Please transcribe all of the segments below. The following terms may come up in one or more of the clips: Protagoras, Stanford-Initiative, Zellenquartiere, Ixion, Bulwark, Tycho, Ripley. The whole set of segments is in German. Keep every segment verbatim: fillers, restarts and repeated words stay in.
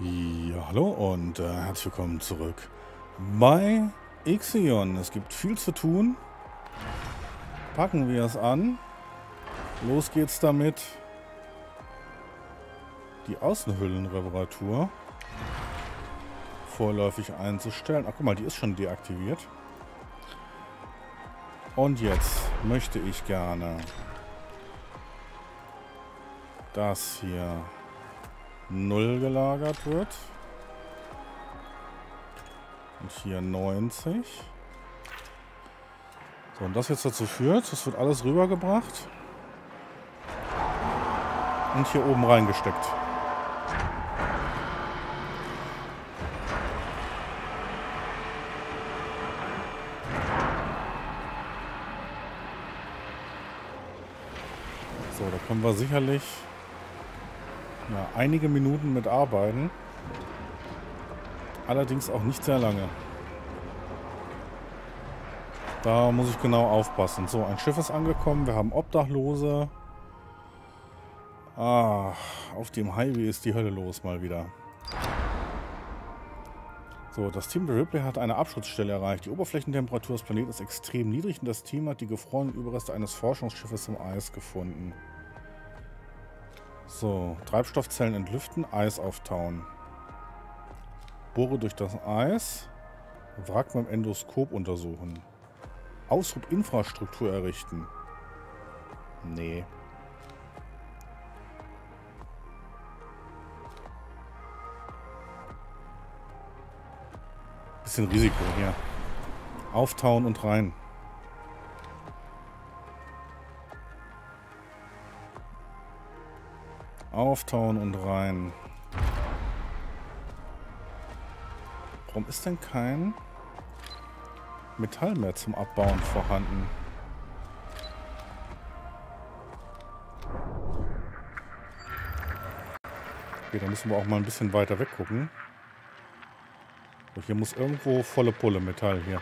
Ja, hallo und äh, herzlich willkommen zurück bei Ixion. Es gibt viel zu tun. Packen wir es an. Los geht's damit. Die Außenhüllenreparatur vorläufig einzustellen. Ach guck mal, die ist schon deaktiviert. Und jetzt möchte ich gerne das hier null gelagert wird. Und hier neunzig. So, und das jetzt dazu führt, das wird alles rübergebracht. Und hier oben reingesteckt. So, da können wir sicherlich ja, einige Minuten mit arbeiten. Allerdings auch nicht sehr lange. Da muss ich genau aufpassen. So, ein Schiff ist angekommen. Wir haben Obdachlose. Ah, auf dem Highway ist die Hölle los mal wieder. So, das Team der Ripley hat eine Abschutzstelle erreicht. Die Oberflächentemperatur des Planeten ist extrem niedrig und das Team hat die gefrorenen Überreste eines Forschungsschiffes im Eis gefunden. So, Treibstoffzellen entlüften, Eis auftauen. Bohre durch das Eis, Wrack mit dem Endoskop untersuchen. Ausrub-Infrastruktur errichten. Nee. Bisschen Risiko hier. Auftauen und rein. Auftauen und rein. Warum ist denn kein Metall mehr zum Abbauen vorhanden? Okay, da müssen wir auch mal ein bisschen weiter weg gucken. So, hier muss irgendwo volle Pulle Metall hier.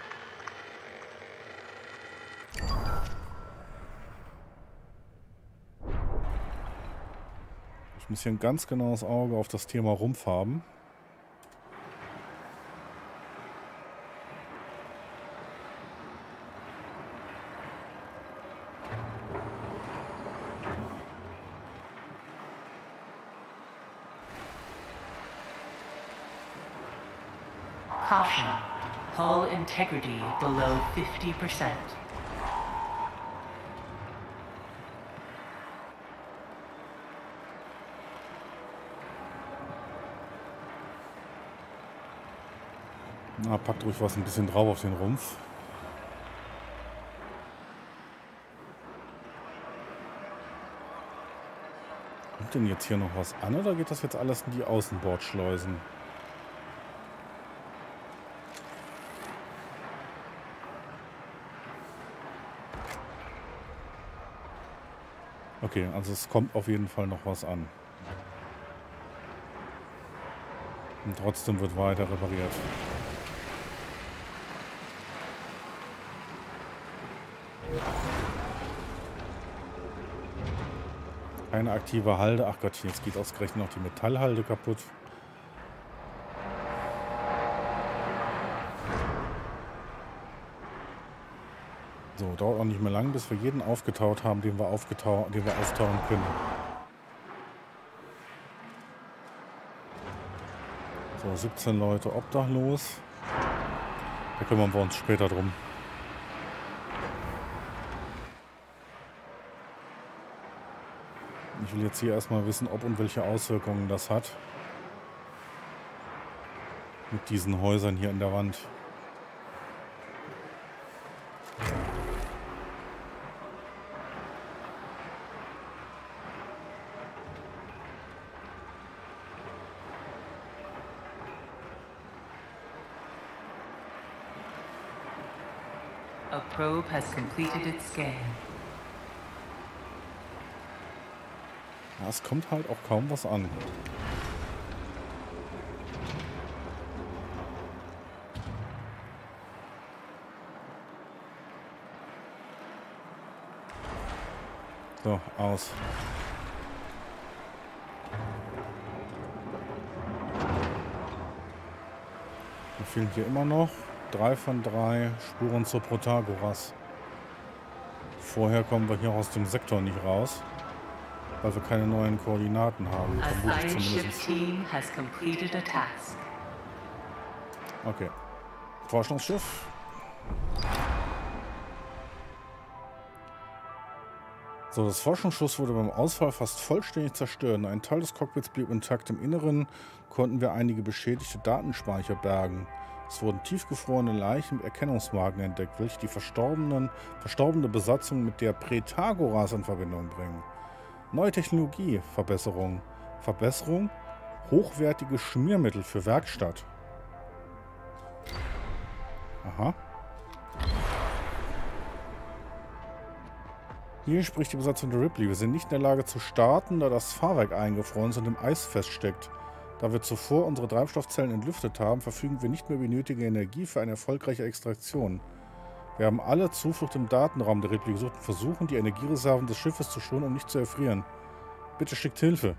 Ich muss hier ein ganz genaues Auge auf das Thema Rumpf haben. Caution. Hull integrity below fifty percent. Na, packt ruhig was ein bisschen drauf auf den Rumpf. Kommt denn jetzt hier noch was an oder geht das jetzt alles in die Außenbordschleusen? Okay, also es kommt auf jeden Fall noch was an. Und trotzdem wird weiter repariert. Keine aktive Halde. Ach Gottchen, jetzt geht ausgerechnet noch die Metallhalde kaputt. So, dauert auch nicht mehr lang, bis wir jeden aufgetaut haben, den wir, aufgetau den wir auftauen können. So, siebzehn Leute obdachlos. Da kümmern wir uns später drum. Ich will jetzt hier erstmal wissen, ob und welche Auswirkungen das hat. Mit diesen Häusern hier in der Wand. A probe has completed its scan. Ja, es kommt halt auch kaum was an. So, aus. Wie fehlen hier immer noch? Drei von drei Spuren zur Protagoras. Vorher kommen wir hier aus dem Sektor nicht raus, weil wir keine neuen Koordinaten haben. Okay. Forschungsschiff. So, das Forschungsschiff wurde beim Ausfall fast vollständig zerstört. Ein Teil des Cockpits blieb intakt. Im Inneren konnten wir einige beschädigte Datenspeicher bergen. Es wurden tiefgefrorene Leichen mit Erkennungsmarken entdeckt, welche die verstorbenen, verstorbene Besatzung mit der Protagoras in Verbindung bringen. Neue Technologie, Verbesserung. Verbesserung, hochwertige Schmiermittel für Werkstatt. Aha. Hier spricht die Besatzung der Ripley. Wir sind nicht in der Lage zu starten, da das Fahrwerk eingefroren ist und im Eis feststeckt. Da wir zuvor unsere Treibstoffzellen entlüftet haben, verfügen wir nicht mehr über die nötige Energie für eine erfolgreiche Extraktion. Wir haben alle Zuflucht im Datenraum der Ripley gesucht und versuchen, die Energiereserven des Schiffes zu schonen, um nicht zu erfrieren. Bitte schickt Hilfe.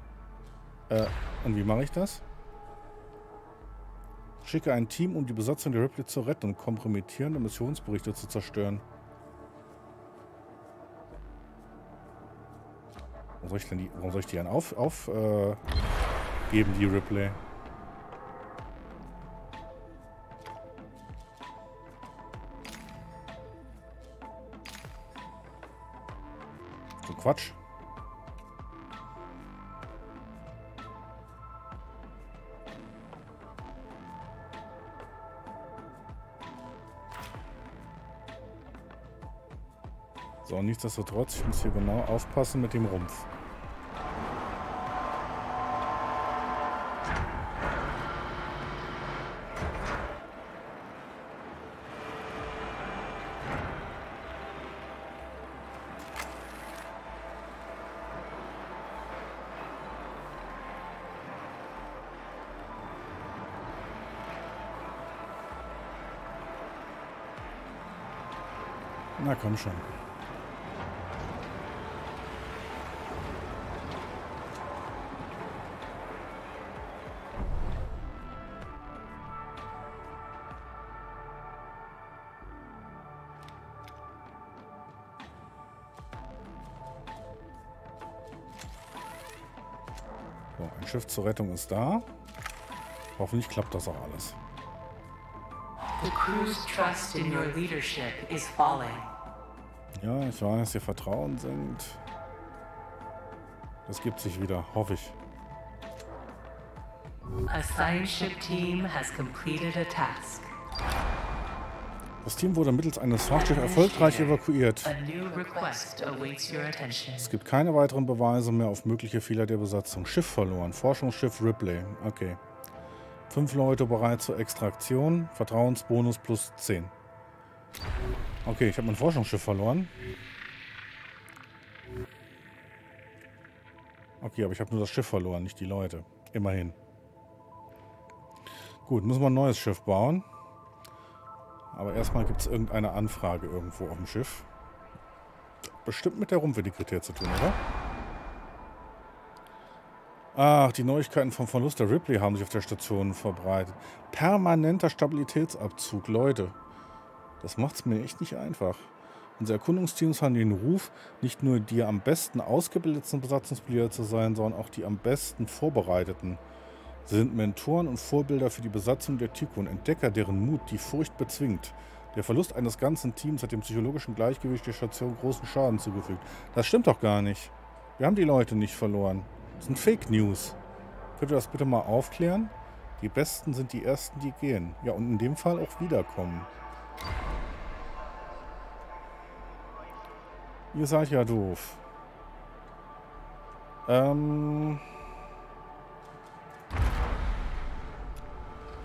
Äh, und wie mache ich das? Schicke ein Team, um die Besatzung der Ripley zu retten und kompromittierende Missionsberichte zu zerstören. Warum soll ich denn die, warum soll ich die einen auf, auf, äh, geben, die Ripley? So Quatsch. So, nichtsdestotrotz, ich muss hier genau aufpassen mit dem Rumpf. Na komm schon. So, ein Schiff zur Rettung ist da. Hoffentlich klappt das auch alles. The crew's trust in your leadership is falling. Ja, ich weiß, ihr Vertrauen sinkt. Das gibt sich wieder, hoffe ich. Das Team wurde mittels eines Frachtschiffs erfolgreich evakuiert. Es gibt keine weiteren Beweise mehr auf mögliche Fehler der Besatzung. Schiff verloren. Forschungsschiff Ripley. Okay. Fünf Leute bereit zur Extraktion. Vertrauensbonus plus zehn. Okay, ich habe mein Forschungsschiff verloren. Okay, aber ich habe nur das Schiff verloren, nicht die Leute. Immerhin. Gut, müssen wir ein neues Schiff bauen. Aber erstmal gibt es irgendeine Anfrage irgendwo auf dem Schiff. Bestimmt mit der Rumpfetikette zu tun, oder? Ach, die Neuigkeiten vom Verlust der Ripley haben sich auf der Station verbreitet. Permanenter Stabilitätsabzug, Leute. Das macht es mir echt nicht einfach. Unsere Erkundungsteams haben den Ruf, nicht nur die am besten ausgebildeten Besatzungsmitglieder zu sein, sondern auch die am besten vorbereiteten. Sie sind Mentoren und Vorbilder für die Besatzung der Tycho und Entdecker, deren Mut die Furcht bezwingt. Der Verlust eines ganzen Teams hat dem psychologischen Gleichgewicht der Station großen Schaden zugefügt. Das stimmt doch gar nicht. Wir haben die Leute nicht verloren. Das sind Fake News. Könnt ihr das bitte mal aufklären? Die Besten sind die Ersten, die gehen. Ja, und in dem Fall auch wiederkommen. Ihr seid ja doof. Ähm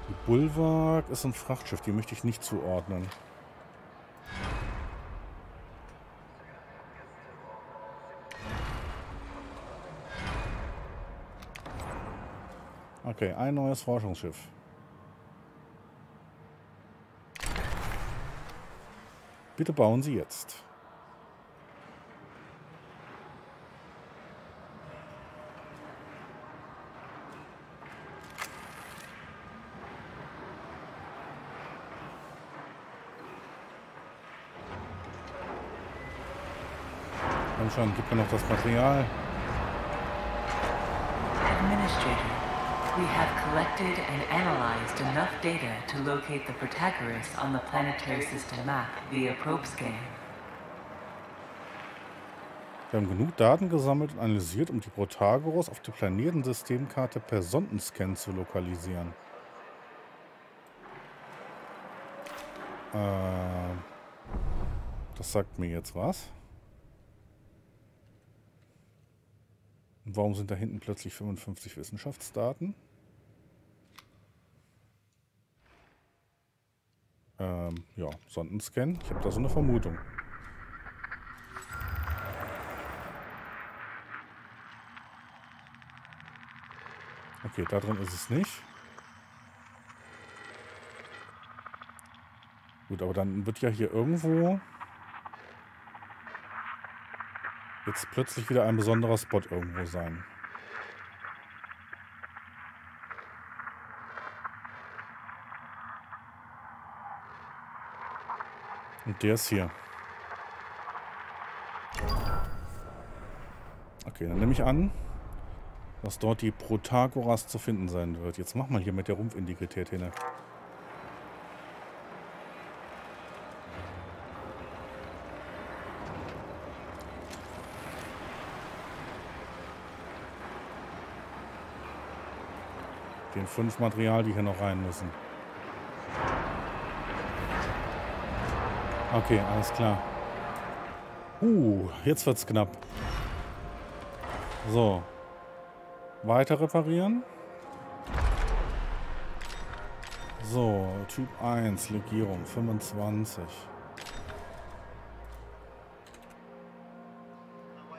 die Bulwark ist ein Frachtschiff, die möchte ich nicht zuordnen. Okay, ein neues Forschungsschiff. Bitte bauen Sie jetzt. schon, gibt mir noch das Material. Administrator, we have collected and analyzed enough data to locate the Protagoras on the planetary system map via probe scan. Wir haben genug Daten gesammelt und analysiert, um die Protagoras auf der Planetensystemkarte per Sondenscan zu lokalisieren. Äh, das sagt mir jetzt was. Und warum sind da hinten plötzlich fünfundfünfzig Wissenschaftsdaten? Ähm, ja, Sondenscan. Ich habe da so eine Vermutung. Okay, da drin ist es nicht. Gut, aber dann wird ja hier irgendwo jetzt plötzlich wieder ein besonderer Spot irgendwo sein. Und der ist hier. Okay, dann nehme ich an, dass dort die Protagoras zu finden sein wird. Jetzt mach mal hier mit der Rumpfintegrität hin. Den fünf Material, die hier noch rein müssen. Okay, alles klar. Uh, jetzt wird's knapp. So. Weiter reparieren. So, Typ eins, Legierung, fünfundzwanzig.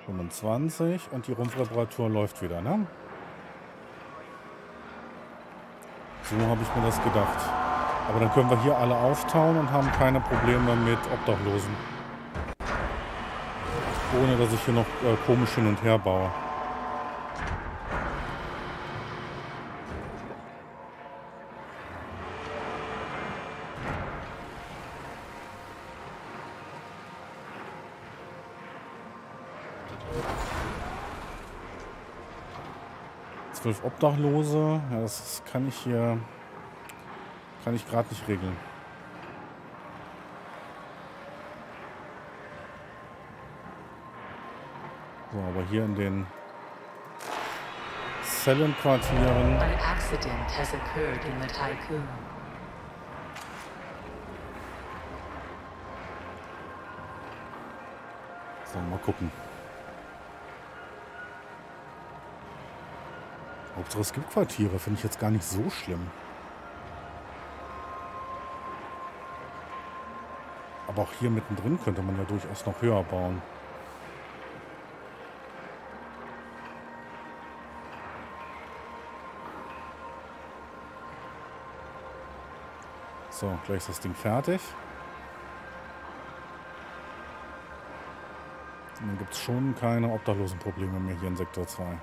fünfundzwanzig und die Rumpfreparatur läuft wieder, ne? So habe ich mir das gedacht. Aber dann können wir hier alle auftauen und haben keine Probleme mit Obdachlosen. Ohne, dass ich hier noch äh, komisch hin und her baue. zwölf Obdachlose, ja, das kann ich hier kann ich gerade nicht regeln. So, aber hier in den Zellenquartieren. An accident has occurred in the Tycho. So, mal gucken. Hauptsache es gibt Quartiere, finde ich jetzt gar nicht so schlimm. Aber auch hier mittendrin könnte man ja durchaus noch höher bauen. So, gleich ist das Ding fertig. Und dann gibt es schon keine Obdachlosenprobleme mehr hier in Sektor zwei.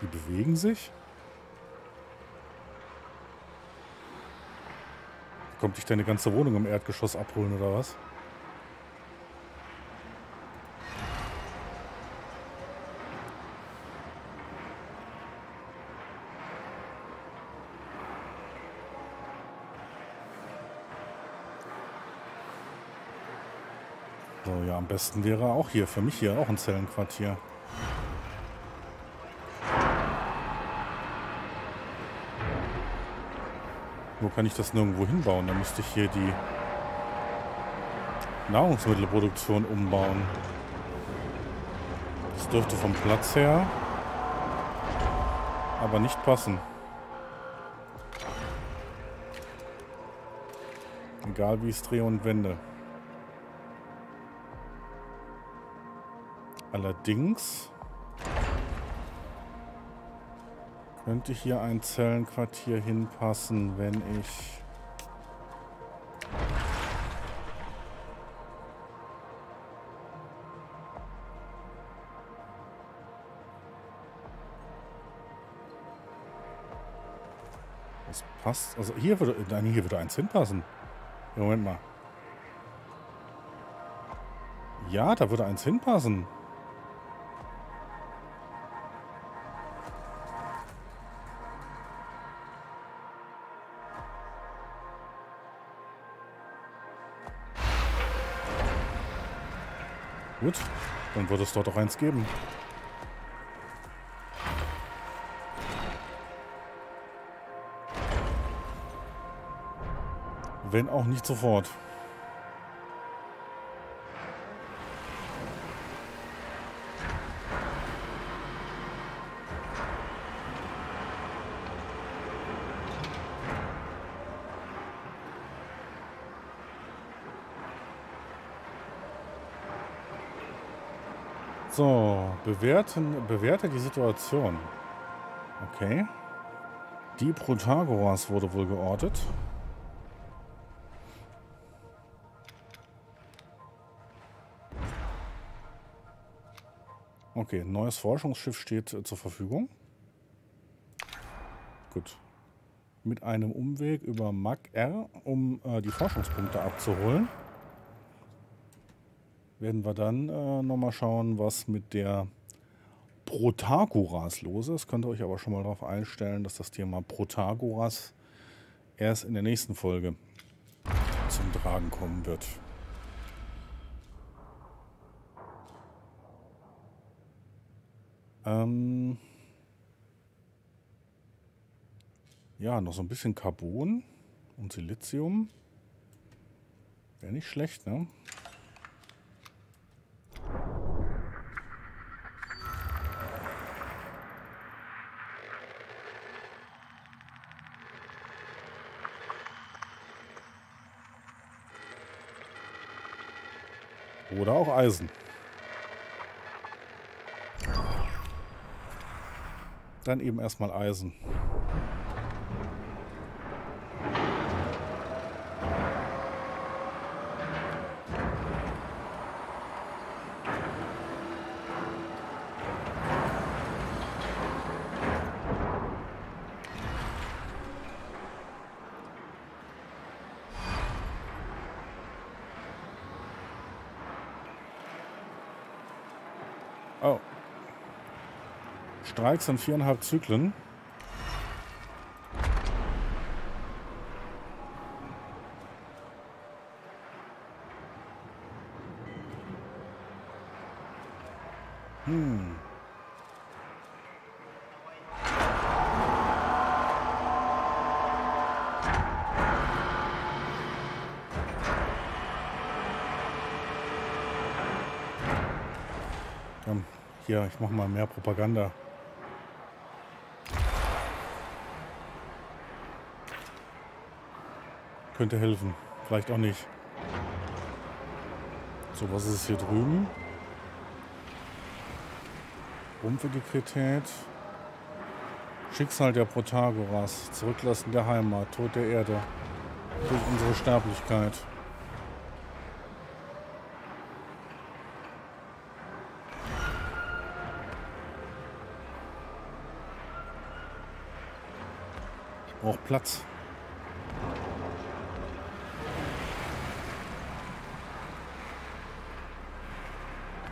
Die bewegen sich. Kommt dich deine ganze Wohnung im Erdgeschoss abholen oder was? So, ja, am besten wäre auch hier, für mich hier auch ein Zellenquartier. Wo kann ich das nirgendwo hinbauen? Da müsste ich hier die Nahrungsmittelproduktion umbauen. Das dürfte vom Platz her aber nicht passen. Egal wie ich es drehe und wende. Allerdings könnte hier ein Zellenquartier hinpassen, wenn ich Das passt. Also hier würde, nein, hier würde eins hinpassen. Ja, Moment mal. Ja, da würde eins hinpassen. Gut, dann wird es dort auch eins geben. Wenn auch nicht sofort. So, bewerten, bewerte die Situation. Okay. Die Protagoras wurde wohl geortet. Okay, ein neues Forschungsschiff steht äh, zur Verfügung. Gut. Mit einem Umweg über Mag R, um äh, die Forschungspunkte abzuholen, werden wir dann äh, nochmal schauen, was mit der Protagoras los ist. Könnt ihr euch aber schon mal darauf einstellen, dass das Thema Protagoras erst in der nächsten Folge zum Tragen kommen wird. Ja, noch so ein bisschen Carbon und Silizium. Wäre nicht schlecht, ne? Oder auch Eisen. Dann eben erstmal Eisen. Oh. Streiks in viereinhalb Zyklen. Hm. Komm, hier, ich mach mal mehr Propaganda. Könnte helfen. Vielleicht auch nicht. So, was ist es hier drüben? Unwürdigkeit. Schicksal der Protagoras. Zurücklassen der Heimat. Tod der Erde. Durch unsere Sterblichkeit. Braucht Platz.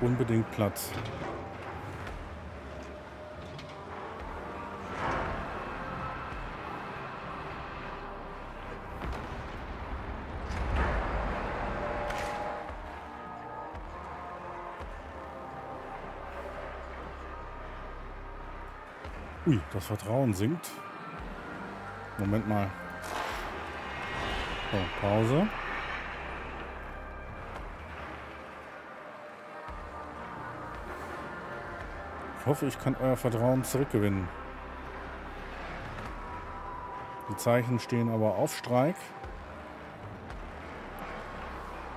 Unbedingt Platz. Ui, das Vertrauen sinkt. Moment mal. So, Pause. Ich hoffe, ich kann euer Vertrauen zurückgewinnen. Die Zeichen stehen aber auf Streik.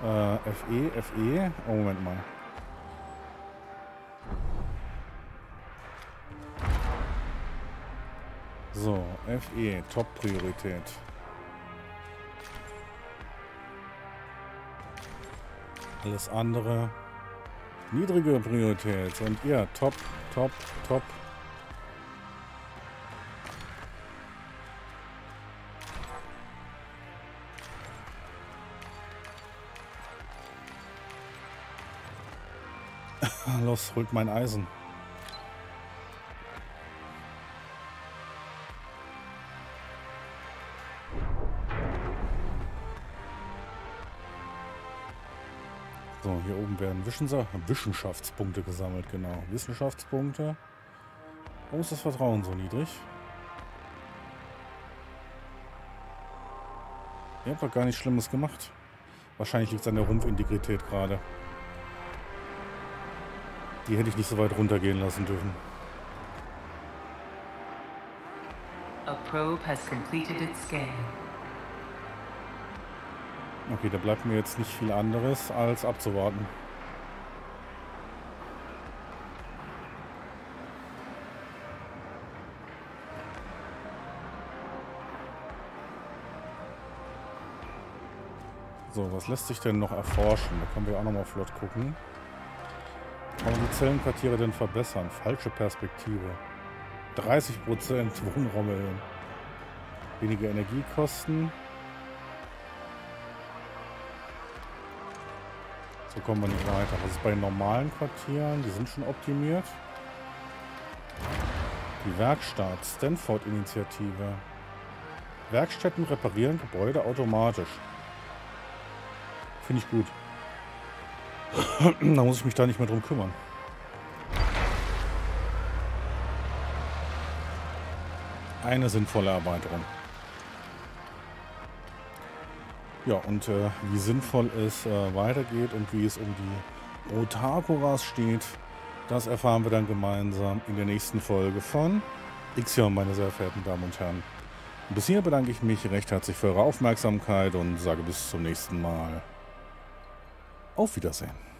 Äh, F E, F E. Oh, Moment mal. So, F E, Top-Priorität. Alles andere. Niedrige Priorität. Und ihr, top, top, top. Los, holt mein Eisen. So, hier oben werden Wissenschaftspunkte gesammelt, genau. Wissenschaftspunkte. Warum ist das Vertrauen so niedrig? Ihr habt doch gar nichts Schlimmes gemacht. Wahrscheinlich liegt es an der Rumpfintegrität gerade. Die hätte ich nicht so weit runtergehen lassen dürfen. Okay, da bleibt mir jetzt nicht viel anderes, als abzuwarten. So, was lässt sich denn noch erforschen? Da können wir auch nochmal flott gucken. Kann man die Zellenquartiere denn verbessern? Falsche Perspektive. dreißig Prozent Wohnraum erhöhen. Weniger Energiekosten. So kommen wir nicht weiter. Das ist bei normalen Quartieren. Die sind schon optimiert. Die Werkstatt. Stanford-Initiative. Werkstätten reparieren Gebäude automatisch. Finde ich gut. Da muss ich mich da nicht mehr drum kümmern. Eine sinnvolle Erweiterung. Ja, und äh, wie sinnvoll es äh, weitergeht und wie es um die Protagoras steht, das erfahren wir dann gemeinsam in der nächsten Folge von Ixion, meine sehr verehrten Damen und Herren. Bis hier bedanke ich mich recht herzlich für eure Aufmerksamkeit und sage bis zum nächsten Mal. Auf Wiedersehen.